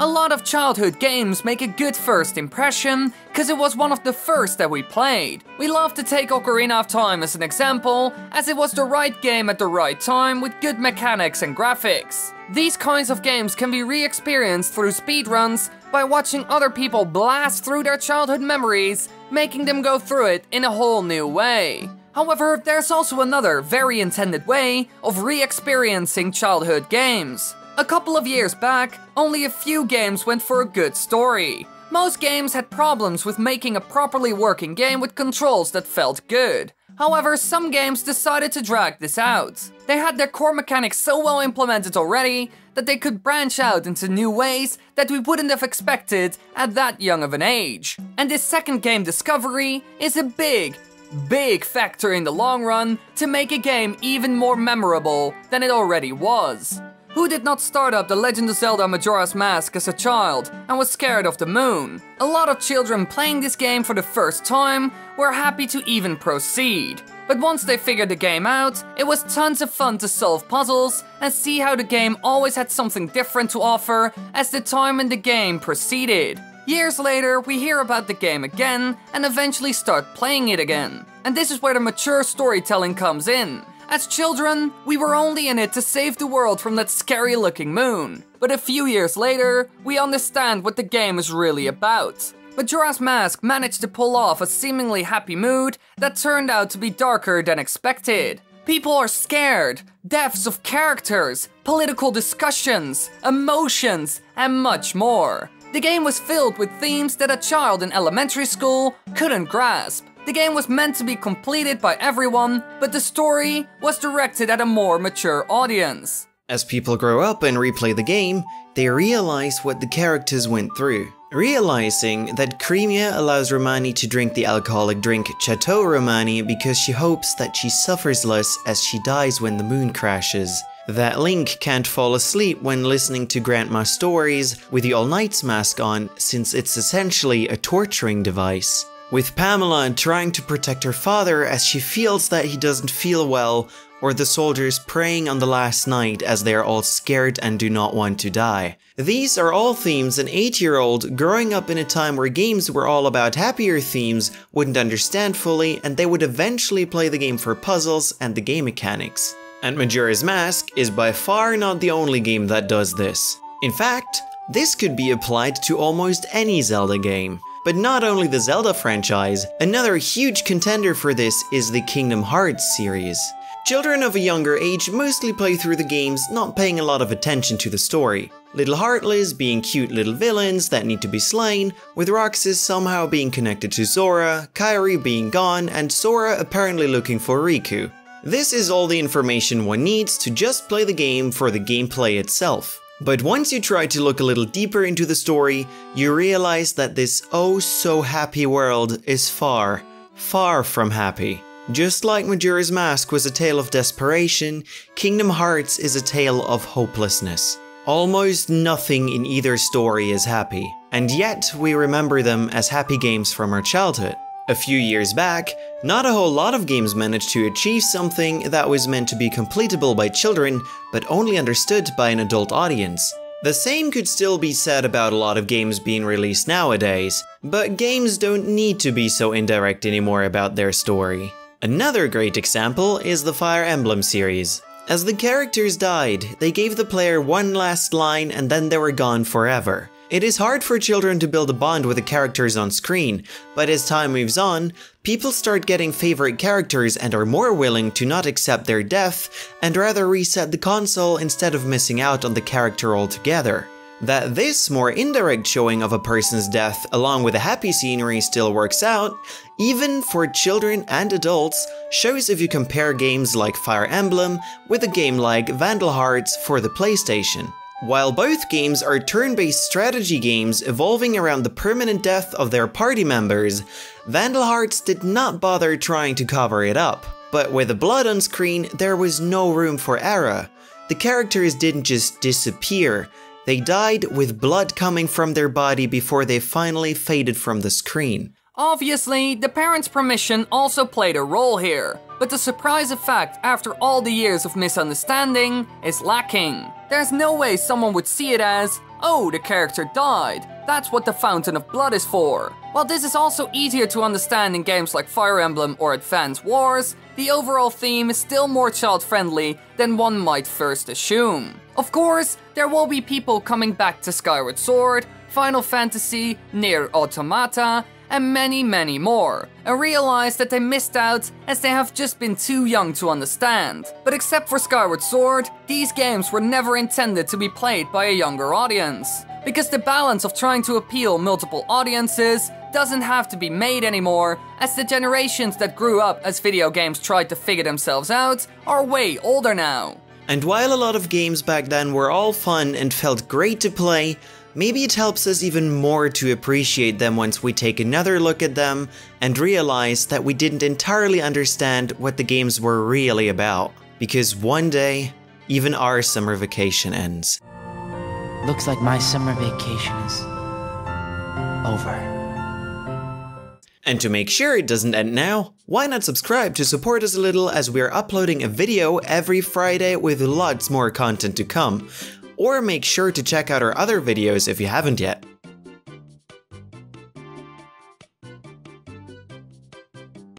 A lot of childhood games make a good first impression, cause it was one of the first that we played. We love to take Ocarina of Time as an example, as it was the right game at the right time with good mechanics and graphics. These kinds of games can be re-experienced through speedruns by watching other people blast through their childhood memories, making them go through it in a whole new way. However, there's also another very intended way of re-experiencing childhood games. A couple of years back, only a few games went for a good story. Most games had problems with making a properly working game with controls that felt good. However, some games decided to drag this out. They had their core mechanics so well implemented already that they could branch out into new ways that we wouldn't have expected at that young of an age. And this second game discovery is a big factor in the long run to make a game even more memorable than it already was. Who did not start up The Legend of Zelda Majora's Mask as a child and was scared of the moon? A lot of children playing this game for the first time were happy to even proceed. But once they figured the game out, it was tons of fun to solve puzzles and see how the game always had something different to offer as the time in the game proceeded. Years later, we hear about the game again and eventually start playing it again. And this is where the mature storytelling comes in. As children, we were only in it to save the world from that scary-looking moon. But a few years later, we understand what the game is really about. Majora's Mask managed to pull off a seemingly happy mood that turned out to be darker than expected. People are scared, deaths of characters, political discussions, emotions, and much more. The game was filled with themes that a child in elementary school couldn't grasp. The game was meant to be completed by everyone, but the story was directed at a more mature audience. As people grow up and replay the game, they realize what the characters went through. Realizing that Cremia allows Romani to drink the alcoholic drink Chateau Romani because she hopes that she suffers less as she dies when the moon crashes. That Link can't fall asleep when listening to Grandma's stories with the All-Night's mask on, since it's essentially a torturing device. With Pamela trying to protect her father as she feels that he doesn't feel well, or the soldiers praying on the last night as they are all scared and do not want to die. These are all themes an 8-year-old growing up in a time where games were all about happier themes wouldn't understand fully, and they would eventually play the game for puzzles and the game mechanics. And Majora's Mask is by far not the only game that does this. In fact, this could be applied to almost any Zelda game. But not only the Zelda franchise, another huge contender for this is the Kingdom Hearts series. Children of a younger age mostly play through the games, not paying a lot of attention to the story. Little Heartless being cute little villains that need to be slain, with Roxas somehow being connected to Sora, Kairi being gone, and Sora apparently looking for Riku. This is all the information one needs to just play the game for the gameplay itself. But once you try to look a little deeper into the story, you realize that this oh-so-happy world is far, far from happy. Just like Majora's Mask was a tale of desperation, Kingdom Hearts is a tale of hopelessness. Almost nothing in either story is happy, and yet we remember them as happy games from our childhood. A few years back, not a whole lot of games managed to achieve something that was meant to be completable by children, but only understood by an adult audience. The same could still be said about a lot of games being released nowadays, but games don't need to be so indirect anymore about their story. Another great example is the Fire Emblem series. As the characters died, they gave the player one last line and then they were gone forever. It is hard for children to build a bond with the characters on screen, but as time moves on, people start getting favorite characters and are more willing to not accept their death and rather reset the console instead of missing out on the character altogether. That this more indirect showing of a person's death along with the happy scenery still works out, even for children and adults, shows if you compare games like Fire Emblem with a game like Vandal Hearts for the PlayStation. While both games are turn-based strategy games evolving around the permanent death of their party members, Vandal Hearts did not bother trying to cover it up. But with the blood on screen, there was no room for error. The characters didn't just disappear, they died with blood coming from their body before they finally faded from the screen. Obviously, the parents' permission also played a role here, but the surprise effect after all the years of misunderstanding is lacking. There's no way someone would see it as, Oh, the character died. That's what the Fountain of Blood is for. While this is also easier to understand in games like Fire Emblem or Advanced Wars, the overall theme is still more child-friendly than one might first assume. Of course, there will be people coming back to Skyward Sword, Final Fantasy, Nier Automata, and many, many more, and realize that they missed out as they have just been too young to understand. But except for Skyward Sword, these games were never intended to be played by a younger audience, because the balance of trying to appeal multiple audiences doesn't have to be made anymore, as the generations that grew up as video games tried to figure themselves out are way older now. And while a lot of games back then were all fun and felt great to play, maybe it helps us even more to appreciate them once we take another look at them and realize that we didn't entirely understand what the games were really about. Because one day, even our summer vacation ends. Looks like my summer vacation is over. And to make sure it doesn't end now, why not subscribe to support us a little, as we're uploading a video every Friday with lots more content to come. Or make sure to check out our other videos if you haven't yet.